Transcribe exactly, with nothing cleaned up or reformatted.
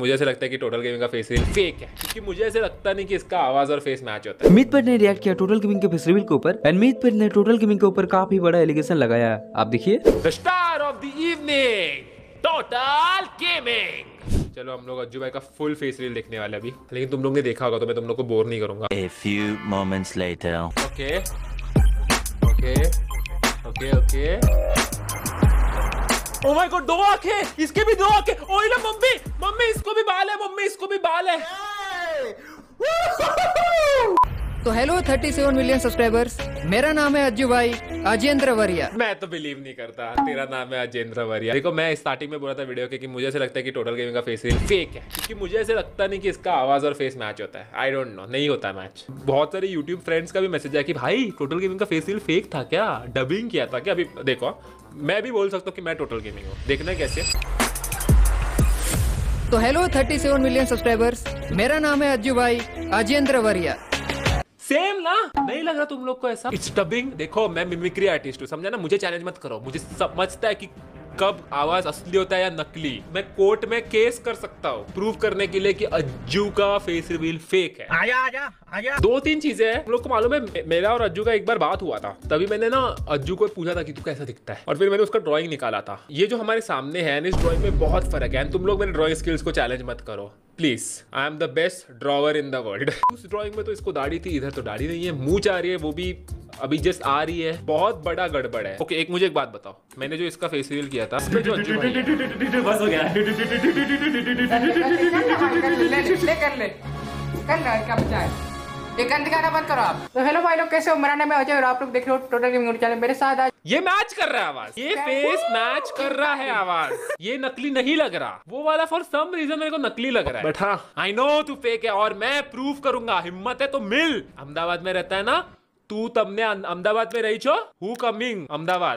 मुझे ऐसे लगता है कि टोटल गेमिंग का फेस रील फेक है, क्योंकि मुझे ऐसे लगता नहीं कि इसका आवाज और फेस मैच होता है। अमित पटेल ने रिएक्ट किया टोटल गेमिंग के फेस रील के ऊपर। अमित पटेल ने टोटल गेमिंग के ऊपर काफी बड़ा एलिगेशन लगाया, आप देखिए। The star of the evening total gaming. चलो हम लोग अज्जू भाई का फुल फेस रील देखने वाले अभी, लेकिन तुम लोग ने देखा होगा तो मैं तुम लोग को बोर नहीं करूंगा। A few moments later. Okay. Okay. Okay. Okay. Oh my God, दो आंखें, इसके भी दो आंखें। ओए ना मम्मी, मम्मी इसको भी बाल है, मम्मी इसको भी बाल है। तो हेलो सैंतीस मिलियन सब्सक्राइबर्स, मेरा नाम है अज्जू भाई अजेंद्र वरिया। मैं तो बिलीव नहीं करता तेरा नाम है अजेंद्र वरिया। देखो मैं स्टार्टिंग में बोला था वीडियो के कि मुझे ऐसे लगता है कि टोटल गेमिंग का फेस रील फेक है, क्योंकि मुझे ऐसे लगता नहीं कि इसका आवाज और फेस मैच होता है। आई डोंट नो, नहीं होता मैच। बहुत सारे यूट्यूब फ्रेंड्स का भी मैसेज आया कि भाई टोटल गेमिंग का फेस रील फेक था क्या, डबिंग किया था क्या। अभी देखो मैं भी बोल सकता हूँ कि मैं टोटल गेमिंग हूँ, देखना कैसे। तो हेलो सैंतीस मिलियन सब्सक्राइबर्स, मेरा नाम है अज्जू भाई अजेंद्र वरिया। सेम ना, नहीं लग रहा तुम लोग को ऐसा? It's dubbing. देखो मैं मिमिक्री आर्टिस्ट हूँ, समझा ना, मुझे चैलेंज मत करो। मुझे समझता है कि कब आवाज असली होता है या नकली। मैं कोर्ट में केस कर सकता हूँ प्रूव करने के लिए कि अज्जू का फेस रिवील फेक है। आजा आजा आजा। दो तीन चीजें हैं, तुम लोग को मालूम है मेरा और अज्जू का एक बार बात हुआ था, तभी मैंने ना अज्जू को पूछा था कि तू कैसा दिखता है, और फिर मैंने उसका ड्रॉइंग निकाला था। ये जो हमारे सामने है इस ड्रॉइंग में बहुत फर्क है। तुम लोग मेरे ड्रॉइंग स्किल्स को चैलेंज मत करो please. I am the best drawer in the world. उस ड्रॉइंग में तो इसको दाढ़ी थी, इधर तो दाढ़ी नहीं है, मूंछ आ रही है, वो भी अभी जस्ट आ रही है। बहुत बड़ा गड़बड़ है। ओके okay, एक मुझे एक बात बताओ, मैंने जो इसका फेस रिवील किया था जो अज्जू भाई बस हो गया है। ये मैच कर रहा है आवाज, ये फेस मैच कर रहा है आवाज, ये नकली नहीं लग रहा। वो वाला फॉर सम रीजन मेरे को नकली लग रहा है। बट हाँ आई नो तू फेक है, और मैं प्रूव करूंगा। हिम्मत है तो मिल। अहमदाबाद में रहता है ना तू, तब ने अहमदाबाद में रही छो, हु कमिंग अहमदाबाद।